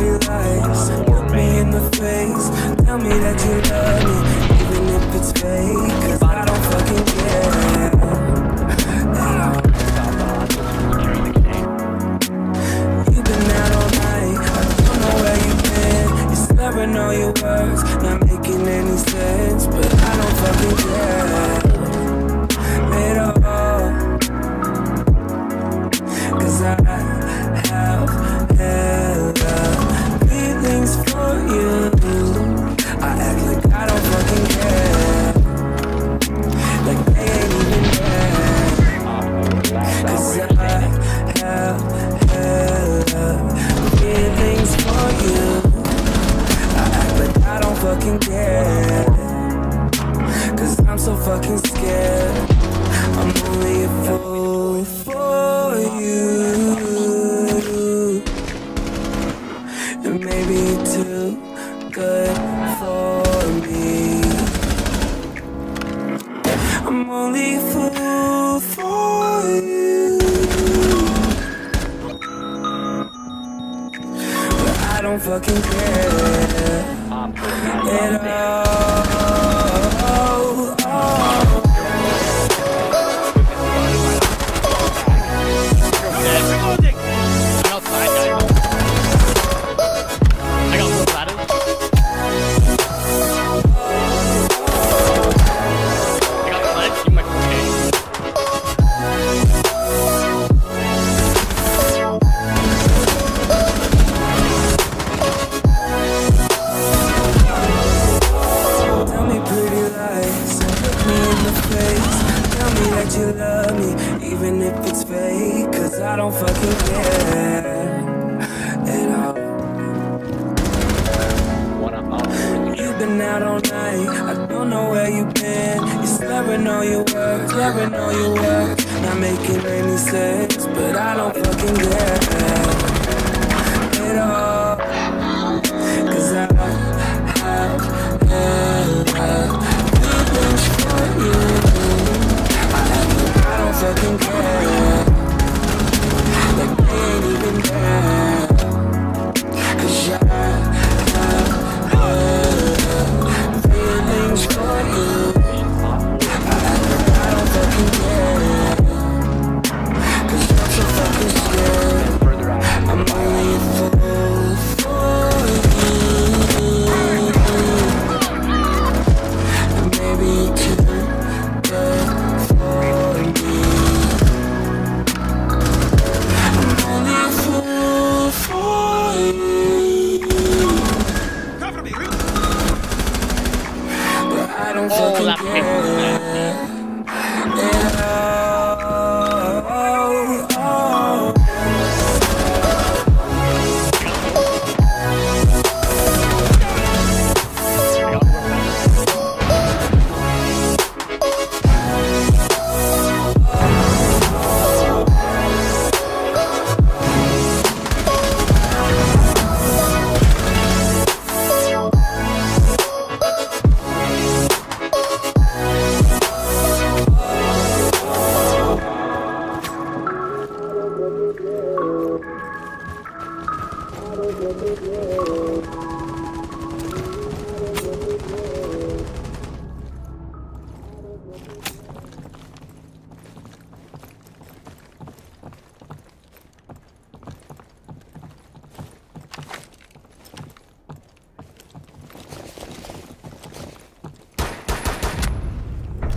dirty lies. Look me in the face, tell me that you love me, even if it's fake, cause I don't fucking care. You've been out all night, I don't know where you've been. You're slurring all your words, not making any sense, but I don't fucking care at all. Cause I have so fucking scared. I'm only a fool for you, and maybe you're too good for me. I'm only a fool for you, but I don't fucking care at all. You love me, even if it's fake, cause I don't fucking care at all. You've been out all night, I don't know where you've been. You're slurring all your words, not making any sense, but I don't fucking care at all. Cause I have feelings for you, fucking care, like they ain't even there. Cause I have feelings for you, I don't fucking care. Cause I'm so fucking scared, I'm only a fool for you, and maybe too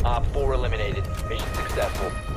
Op 4 eliminated. Mission successful.